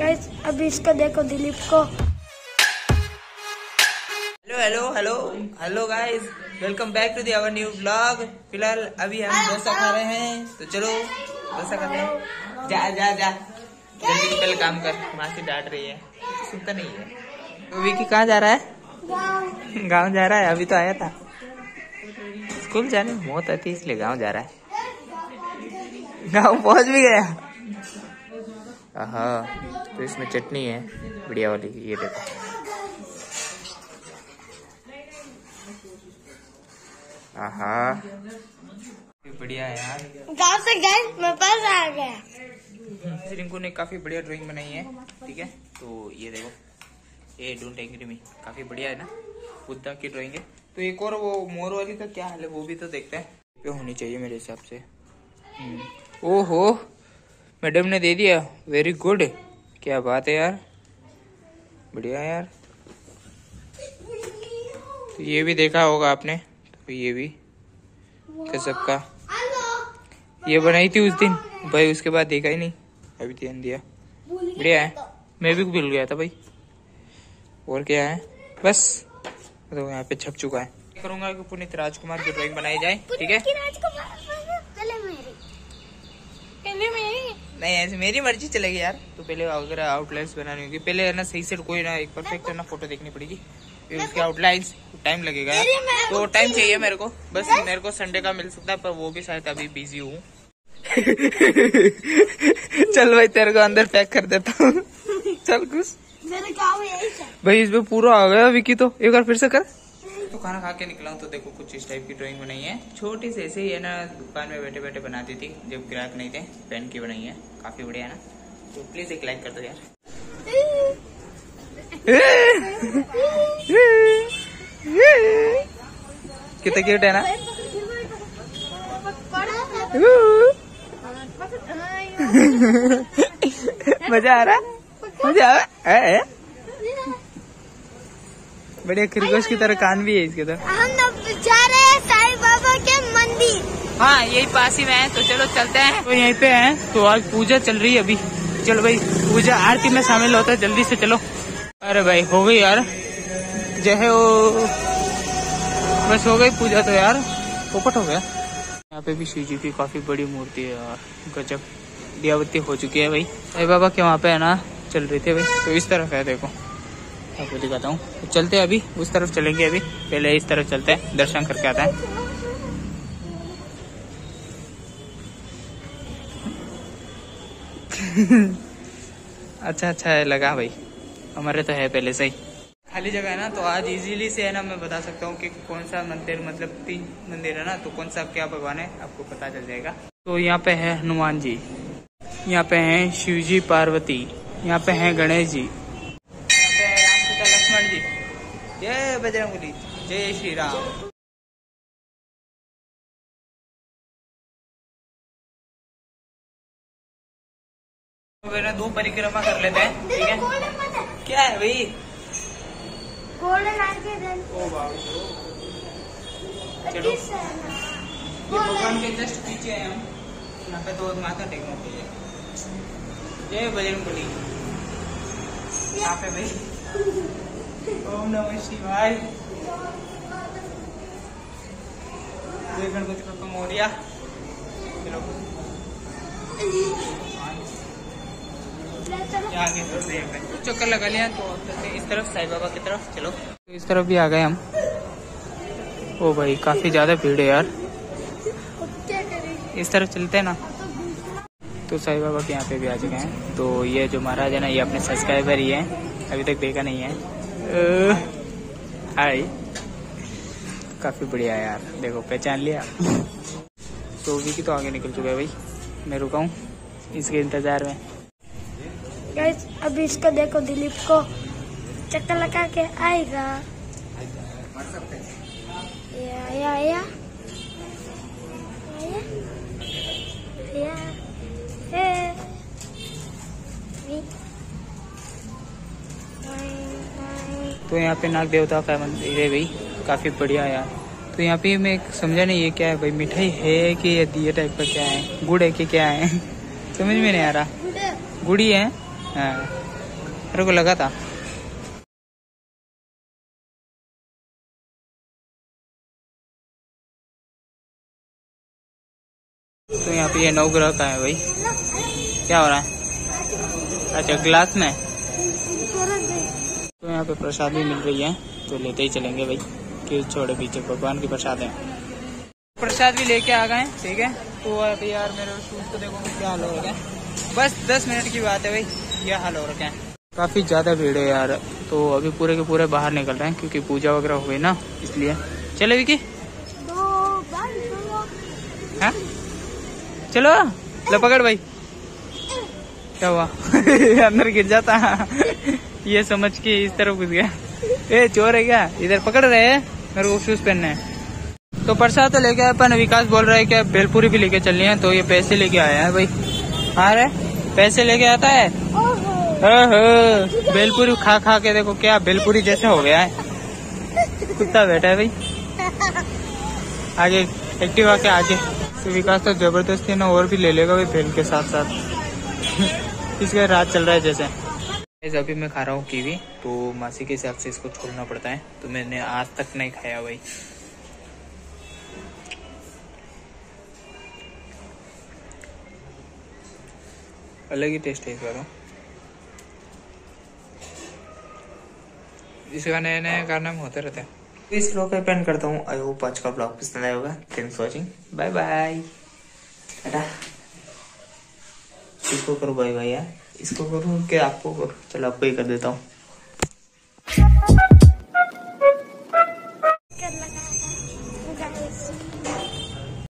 Guys अभी इसको देखो दिलीप को। Hello hello hello guys, welcome back to our new vlog. फिलहाल अभी हम डोसा खा रहे हैं, तो चलो डोसा खाते हैं। जा जा जा जल्दी निकल, काम कर, मासी डांट रही है, सुनता नहीं है। तो विकी कहाँ जा रहा है? गाँव जा रहा है। अभी तो आया था, स्कूल जाने में मौत आती है इसलिए गाँव जा रहा है। गाँव पहुंच भी गया। हाँ, तो इसमें चटनी है बढ़िया वाली, ये देखो। बढ़िया यार, गाँव से मैं पास आ गया। रिंकू ने काफी बढ़िया ड्राइंग बनाई है, ठीक है। तो ये देखो, ये डोंट एंग्री मी काफी बढ़िया है ना, बुद्धा की ड्राइंग है। तो एक और वो मोर वाली का क्या हाल है वो भी तो देखते हैं, पे होनी चाहिए मेरे हिसाब से। ओहो, मैडम ने दे दिया, वेरी गुड, क्या बात है यार, बढ़िया यार। तो ये भी देखा होगा आपने, तो ये भी कसब का ये बनाई थी उस दिन भाई, उसके बाद देखा ही नहीं, अभी ध्यान दिया, बढ़िया है। मैं भी भूल गया था भाई, और क्या है, बस तो यहाँ पे छप चुका है। करूंगा कि पुनीत राजकुमार की ड्राइंग बनाई जाए, ठीक है। नहीं ऐसे मेरी मर्जी चलेगी यार, तो पहले अगर आउटलाइंस बनानी होगी, पहले है ना सही से कोई ना एक परफेक्ट है ना फोटो देखनी पड़ेगी, फिर उसके आउटलाइंस टाइम लगेगा यार, तो टाइम चाहिए मेरे को। बस मेरे को संडे का मिल सकता है, पर वो भी शायद अभी बिजी हूँ। चल भाई तेरे को अंदर पैक कर देता हूँ। चल कुछ भाई, इसमें पूरा आ गया विकी, तो एक बार फिर से कर। तो खाना खा के निकला हूँ, तो देखो कुछ इस टाइप की ड्राइंग बनाई है, छोटी से ऐसे ही है ना, दुकान में बैठे बैठे बनाती थी जब ग्राहक नहीं थे, पेन की बनाई है, काफी बढ़िया है ना। तो प्लीज एक लाइक कर दो यार, कितना क्यूट है ना। मजा आ रहा, मजा आ रहा है। बढ़िया, खरगोश की तरह कान भी है इसके। तो हम जा रहे हैं साईं बाबा के मंदिर, हाँ यही पास ही में है, तो चलो चलते हैं। तो यहीं पे है, तो आज पूजा चल रही है अभी। चलो भाई पूजा आरती में शामिल होता है, जल्दी से चलो। अरे भाई हो गई यार, जो है वो बस हो गई पूजा, तो यार पोपट हो गया। यहाँ पे भी शिव जी की काफी बड़ी मूर्ति है यार, गजब। दियावती हो चुकी है भाई, साईं बाबा के वहाँ पे है ना चल रही थी भाई, तो इस तरफ है, देखो आपको दिखाता हूँ। तो चलते हैं अभी, उस तरफ चलेंगे अभी, पहले इस तरफ चलते हैं, दर्शन करके आता है। अच्छा अच्छा है लगा भाई, हमारे तो है पहले से ही खाली जगह है ना, तो आज इजीली से है ना मैं बता सकता हूँ कि कौन सा मंदिर, मतलब 3 मंदिर है ना, तो कौन सा क्या भगवान है आपको पता चल जाएगा। तो यहाँ पे है हनुमान जी, यहाँ पे है शिव जी पार्वती, यहाँ पे है गणेश जी, जय बजरंगबली, जय श्री राम। ना 2 परिक्रमा कर लेते हैं, ठीक है। क्या है भाई, चलो भगवान के जस्ट पीछे हैं हम, यहाँ पे तो माता टेकने के लिए। जय बजरंगबली, यहाँ पे भाई ओम नमः शिवाय, जय गणपति बप्पा मोरिया। चक्कर लगा लिया, तो इस तरफ साईं बाबा की तरफ चलो, तो इस तरफ भी आ गए हम। ओ भाई काफी ज्यादा भीड़ है यार, इस तरफ चलते हैं ना। तो साईं बाबा के यहाँ पे भी आ चुके हैं, तो ये जो महाराज है ना, ये अपने सब्सक्राइबर ही है, अभी तक देखा नहीं है। हाय, काफी बढ़िया यार, देखो पहचान लिया। तो विकी तो आगे निकल चुका है भाई, मैं रुका हूँ इसके इंतजार में। गाइस अभी इसको देखो दिलीप को, चक्कर लगा के आएगा, या या तो यहाँ पे नाग देवता का मंदिर है भाई, काफी बढ़िया यार। तो यहाँ पे मैं समझा नहीं ये क्या है भाई, मिठाई है कि ये दिए टाइप का क्या है, गुड़ है कि क्या है, समझ में नहीं आ रहा। गुड़ी है, मेरे को लगा था। तो यहाँ पे ये नवग्रह का है भाई, क्या हो रहा है? अच्छा ग्लास में। तो यहाँ पे प्रसाद भी मिल रही है तो लेते ही चलेंगे भाई, कि छोड़े पीछे भगवान के प्रसाद है। प्रसाद भी लेके आ गए, ठीक है। तो अभी यार मेरे शूज तो देखो क्या हाल हो रखा है, बस 10 मिनट की बात है भाई, यह हाल हो रखा है। काफी ज्यादा भीड़ है यार, तो अभी पूरे के पूरे बाहर निकल रहे हैं क्योंकि पूजा वगैरह हुई ना, इसलिए चले विकी। हाँ चलो लपकड़ भाई, क्या हुआ? अंदर गिर जाता ये समझ के इस तरफ घुस गया। ए चोर है क्या? इधर पकड़ रहे हैं, मेरे को शूज पहनने हैं। तो प्रसाद तो लेके आए, पर विकास बोल रहा है कि भेलपुरी भी लेके चलनी है, तो ये पैसे लेके आया है भाई। हाँ रे पैसे लेके आता है। ओहो भेलपुरी खा खा के देखो क्या भेलपुरी जैसा हो गया है, कुत्ता बैठा है भाई आगे एक्टिवा के आगे। तो विकास तो जबरदस्ती ना और भी ले लेगा भाई भेल के साथ साथ। इसका रात चल रहा है जैसे। अभी मैं खा रहा हूँ कीवी, तो मासी के हिसाब से इसको छोड़ना पड़ता है, तो मैंने आज तक नहीं खाया भाई। अलग ही टेस्ट है इसका। इसका नया नया गाना होते रहता है। इस ब्लॉग पे पेन करता हूँ। आई होप आज का ब्लॉग पसंद आया होगा। Thanks watching, bye bye. इसको करो बाय बाय यार, इसको करो कि आपको करो, चलो आपको ही कर देता हूँ।